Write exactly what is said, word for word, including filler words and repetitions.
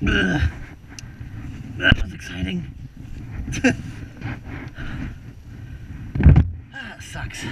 That was exciting. Ah, that sucks.